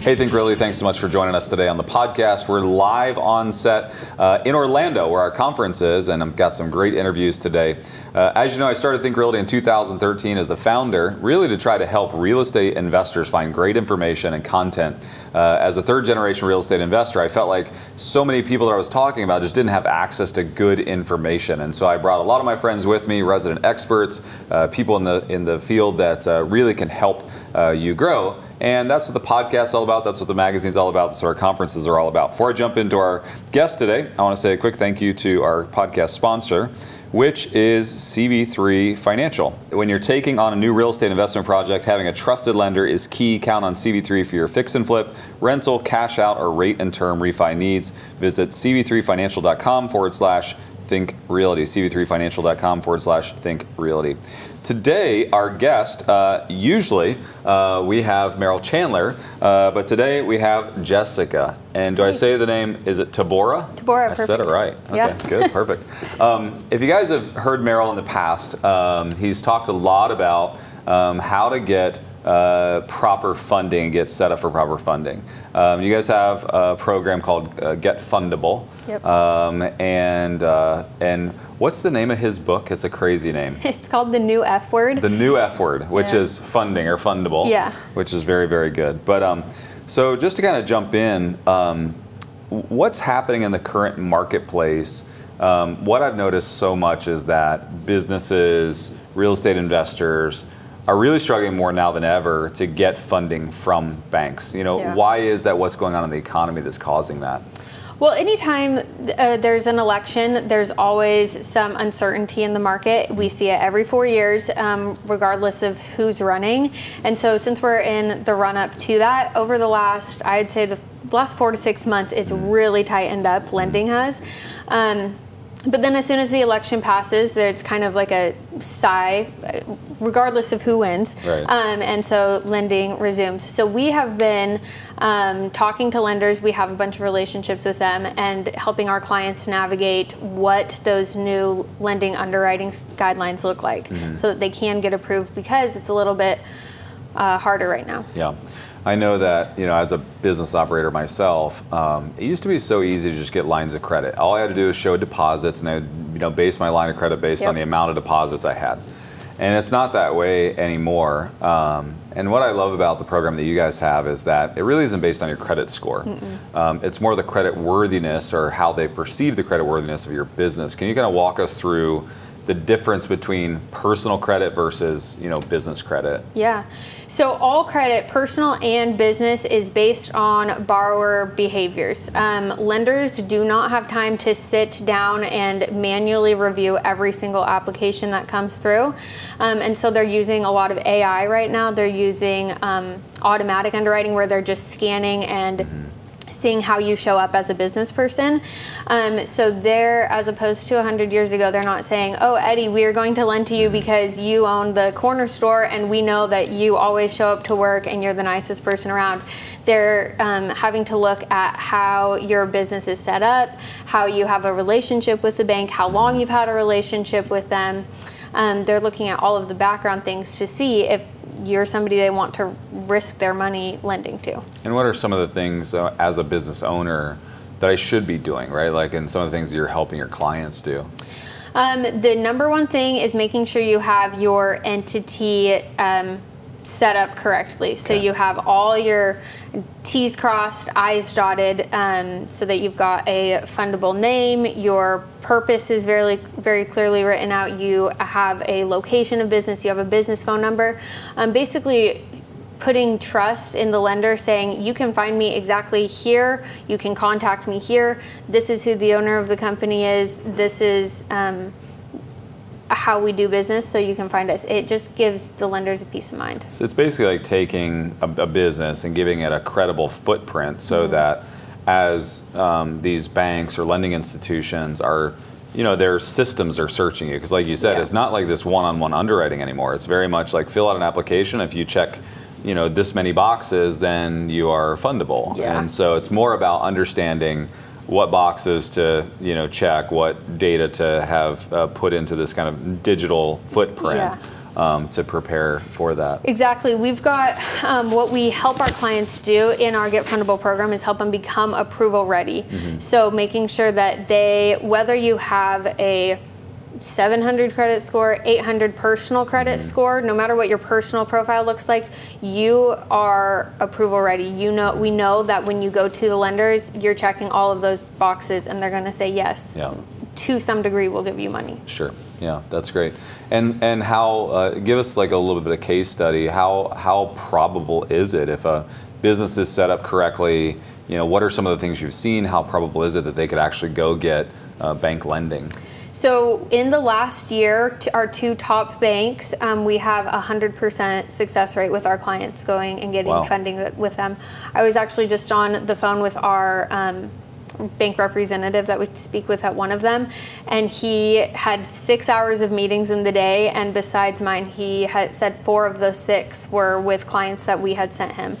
Hey, Think Realty, thanks so much for joining us today on the podcast. We're live on set in Orlando where our conference is, and I've got some great interviews today. As you know, I started Think Realty in 2013 as the founder, really to try to help real estate investors find great information and content. As a third generation real estate investor, I felt like so many people that I was talking about just didn't have access to good information. And so I brought a lot of my friends with me, resident experts, people in the field that really can help you grow. And that's what the podcast's all about, that's what the magazine's all about, that's what our conferences are all about. Before I jump into our guest today, I want to say a quick thank you to our podcast sponsor, which is CB3 Financial. When you're taking on a new real estate investment project, having a trusted lender is key. Count on CB3 for your fix and flip, rental, cash out, or rate and term refi needs. Visit cb3financial.com/Think Realty, cb3financial.com/Think Realty. Today, our guest, usually we have Merrill Chandler, but today we have Jessica. And do I say the name, is it Tabora? Tabora, perfect. I said it right. Okay, yeah. Good, perfect. If you guys have heard Merrill in the past, he's talked a lot about how to get proper funding, get set up for proper funding. You guys have a program called Get Fundable. Yep. And what's the name of his book? It's a crazy name. It's called The New F Word. The New F Word, which is funding or fundable. Yeah. Which is very, very good. But so just to kind of jump in, what's happening in the current marketplace? What I've noticed so much is that businesses, real estate investors, are really struggling more now than ever to get funding from banks. You know, why is that? What's going on in the economy that's causing that? Well, anytime there's an election, there's always some uncertainty in the market. We see it every 4 years, regardless of who's running. And so since we're in the run up to that, over the last, I'd say the last 4 to 6 months, it's really tightened up, lending has. But then as soon as the election passes, it's kind of like a sigh, regardless of who wins. Right. And so lending resumes. So we have been talking to lenders. We have a bunch of relationships with them and helping our clients navigate what those new lending underwriting guidelines look like so that they can get approved, because it's a little bit harder right now. Yeah. I know that, you know, as a business operator myself, it used to be so easy to just get lines of credit. All I had to do was show deposits, and I would, you know, base my line of credit based on the amount of deposits I had. And it's not that way anymore. And what I love about the program that you guys have is that it really isn't based on your credit score. It's more the credit worthiness, or how they perceive the credit worthiness of your business. Can you kind of walk us through the difference between personal credit versus, you know, business credit? Yeah, so all credit, personal and business, is based on borrower behaviors. Lenders do not have time to sit down and manually review every single application that comes through. And so they're using a lot of AI right now. They're using automatic underwriting, where they're just scanning and seeing how you show up as a business person. So they're, as opposed to 100 years ago, they're not saying, oh, Eddie, we are going to lend to you because you own the corner store and we know that you always show up to work and you're the nicest person around. They're having to look at how your business is set up, how you have a relationship with the bank, how long you've had a relationship with them. They're looking at all of the background things to see if you're somebody they want to risk their money lending to. And what are some of the things as a business owner that I should be doing, right? Like, and some of the things that you're helping your clients do? The number one thing is making sure you have your entity set up correctly. Okay. So you have all your T's crossed, I's dotted, so that you've got a fundable name. Your purpose is very, very clearly written out. You have a location of business. You have a business phone number. Basically, putting trust in the lender, saying you can find me exactly here. You can contact me here. This is who the owner of the company is. This is how we do business, so you can find us. It just gives the lenders a peace of mind. So it's basically like taking a business and giving it a credible footprint, so that as these banks or lending institutions are, you know, their systems are searching you. Because like you said, it's not like this one-on-one underwriting anymore. It's very much like, fill out an application. If you check, you know, this many boxes, then you are fundable. Yeah. And so it's more about understanding what boxes to, you know, check, what data to have put into this kind of digital footprint. to prepare for that. Exactly. We've got what we help our clients do in our Get Fundable program is help them become approval ready. Mm-hmm. So making sure that they, whether you have a 700 credit score, 800 personal credit score, no matter what your personal profile looks like, you are approval ready. You know, we know that when you go to the lenders, you're checking all of those boxes and they're going to say yes. Yeah. To some degree, we'll give you money. Sure. Yeah, that's great. And how, give us like a little bit of case study. How probable is it if a business is set up correctly? You know, what are some of the things you've seen? How probable is it that they could actually go get bank lending? So in the last year, our two top banks, we have 100% success rate with our clients going and getting funding with them. I was actually just on the phone with our bank representative that we speak with at one of them, and he had 6 hours of meetings in the day, and besides mine, he had said 4 of those 6 were with clients that we had sent him.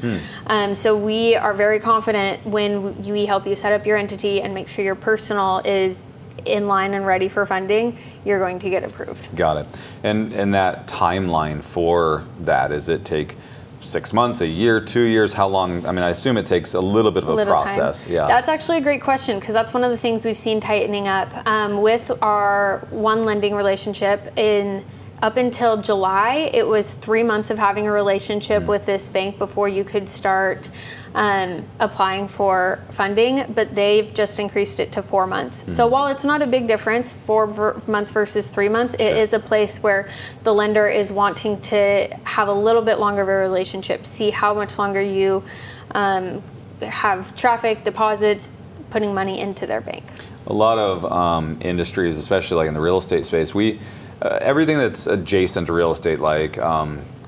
So we are very confident when we help you set up your entity and make sure your personal is in line and ready for funding, you're going to get approved. Got it. And that timeline for that, is it take 6 months, a year, 2 years, how long? I mean, I assume it takes a little bit of a process. Yeah. That's actually a great question, because that's one of the things we've seen tightening up with our one lending relationship. Up until July, it was 3 months of having a relationship with this bank before you could start applying for funding, but they've just increased it to 4 months. So while it's not a big difference, 4 months versus 3 months, it is a place where the lender is wanting to have a little bit longer of a relationship, see how much longer you have traffic, deposits, putting money into their bank. A lot of industries, especially like in the real estate space, everything that's adjacent to real estate, like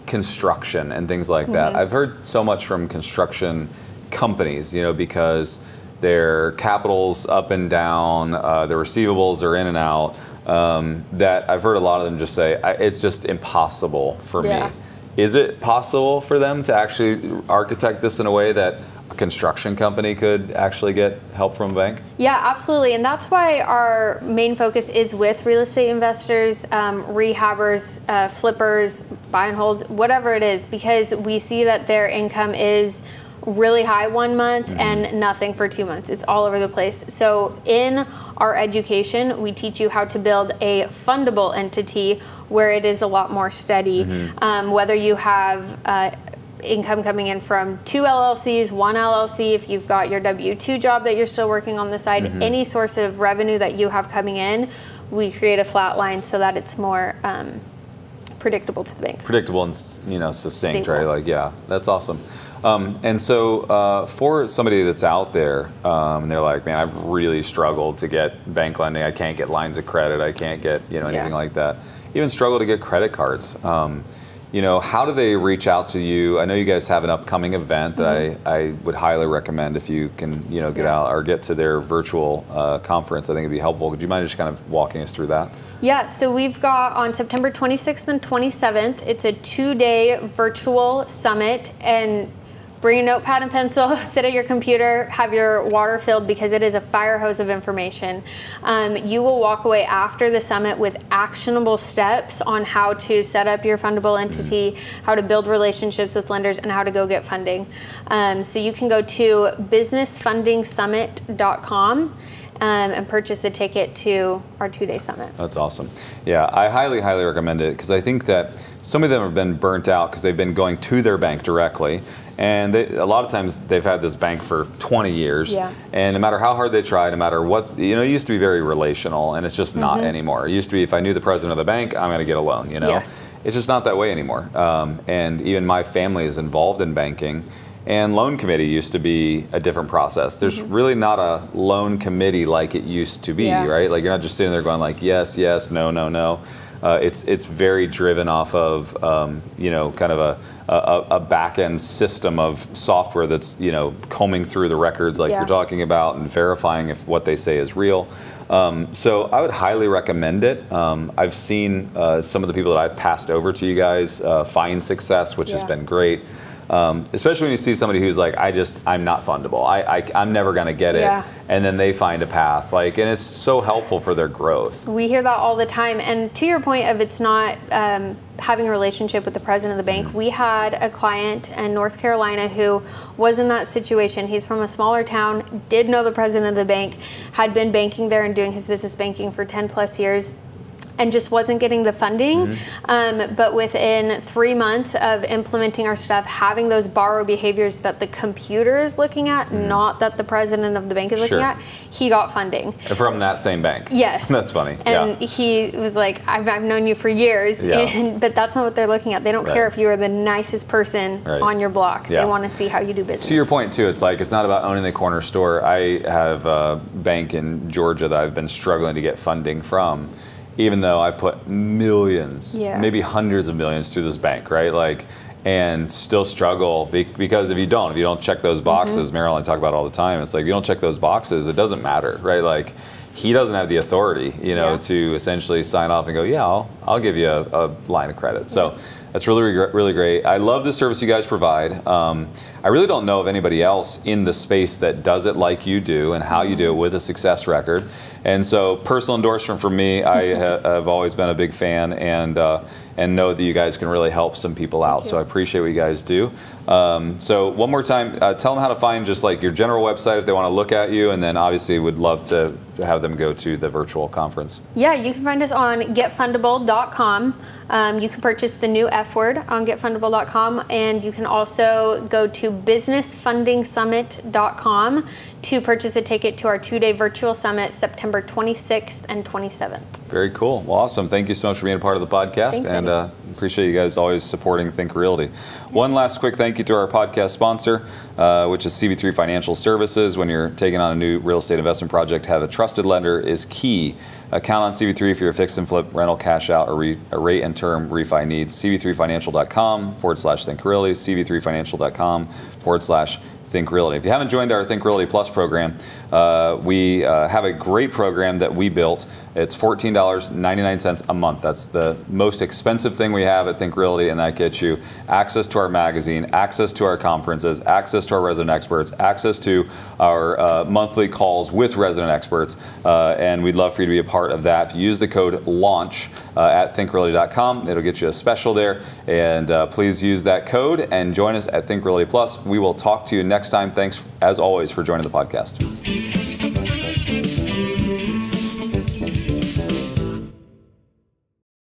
construction and things like that. I've heard so much from construction companies, you know, because their capital's up and down, their receivables are in and out, that I've heard a lot of them just say, it's just impossible for me. Is it possible for them to actually architect this in a way that a construction company could actually get help from a bank? Yeah, absolutely. And that's why our main focus is with real estate investors, rehabbers, flippers, buy and hold, whatever it is, because we see that their income is really high 1 month and nothing for 2 months. It's all over the place. So in our education, we teach you how to build a fundable entity where it is a lot more steady, whether you have income coming in from 2 LLCs, 1 LLC, if you've got your W-2 job that you're still working on the side, any source of revenue that you have coming in, we create a flat line so that it's more predictable to the banks. Predictable and, you know, succinct, stable. Right? Like, yeah, that's awesome. And so for somebody that's out there, they're like, man, I've really struggled to get bank lending. I can't get lines of credit. I can't get, you know, anything like that. Even struggle to get credit cards. You know, how do they reach out to you? I know you guys have an upcoming event that I would highly recommend if you can, you know, get out or get to their virtual conference. I think it'd be helpful. Would you mind just kind of walking us through that? Yeah, so we've got on September 26th and 27th, it's a 2-day virtual summit, and bring a notepad and pencil, sit at your computer, have your water filled, because it is a fire hose of information. You will walk away after the summit with actionable steps on how to set up your fundable entity, how to build relationships with lenders, and how to go get funding. So you can go to businessfundingsummit.com and purchase a ticket to our 2-day summit. That's awesome. Yeah, I highly recommend it, because I think that some of them have been burnt out because they've been going to their bank directly, and a lot of times they've had this bank for 20 years, and no matter how hard they try, no matter what, you know, it used to be very relational, and it's just not anymore. It used to be, if I knew the president of the bank, I'm going to get a loan, you know? It's just not that way anymore. And even my family is involved in banking, and loan committee used to be a different process. There's really not a loan committee like it used to be, right? Like, you're not just sitting there going like, yes, yes, no, no, no. It's very driven off of, you know, kind of a back-end system of software that's, you know, combing through the records like you're talking about and verifying if what they say is real. So I would highly recommend it. I've seen some of the people that I've passed over to you guys find success, which has been great. Especially when you see somebody who's like, I'm not fundable. I'm never going to get it. Yeah. And then they find a path. And it's so helpful for their growth. We hear that all the time. And to your point of it's not having a relationship with the president of the bank, we had a client in North Carolina who was in that situation. He's from a smaller town, did know the president of the bank, had been banking there and doing his business banking for 10 plus years. And just wasn't getting the funding. But within 3 months of implementing our stuff, having those borrow behaviors that the computer is looking at, not that the president of the bank is looking at, he got funding. From that same bank? Yes. That's funny. And he was like, I've known you for years, but that's not what they're looking at. They don't care if you are the nicest person on your block. They want to see how you do business. To your point, too, it's like, it's not about owning the corner store. I have a bank in Georgia that I've been struggling to get funding from. Even though I've put millions, maybe hundreds of millions through this bank, and still struggle because if you don't check those boxes, Merrill and I talk about all the time, it's like, if you don't check those boxes, it doesn't matter, he doesn't have the authority, to essentially sign off and go, I'll give you a line of credit. So that's really great. I love the service you guys provide. I really don't know of anybody else in the space that does it like you do and how you do it with a success record. And so personal endorsement from me, I have always been a big fan and know that you guys can really help some people out. So I appreciate what you guys do. So one more time, tell them how to find just your general website if they want to look at you, and then obviously would love to have them go to the virtual conference. Yeah, you can find us on getfundable.com. You can purchase the new F word on getfundable.com, and you can also go to businessfundingsummit.com to purchase a ticket to our two-day virtual summit, September 26th and 27th. Very cool. Well, awesome. Thank you so much for being a part of the podcast. Thanks, and appreciate you guys always supporting Think Realty. One last quick thank you to our podcast sponsor, which is CB3 Financial Services. When you're taking on a new real estate investment project, have a trusted lender is key. Count on CB3 for your fix and flip, rental, cash out, or rate and term refi needs. CB3Financial.com/Think Realty, CB3Financial.com/Think Realty. If you haven't joined our Think Realty Plus program, we have a great program that we built. It's $14.99 a month. That's the most expensive thing we have at Think Realty, and that gets you access to our magazine, access to our conferences, access to our resident experts, access to our monthly calls with resident experts, and we'd love for you to be a part of that. If you use the code LAUNCH at thinkrealty.com, it'll get you a special there, and please use that code and join us at Think Realty Plus. We will talk to you next time. Thanks, as always, for joining the podcast.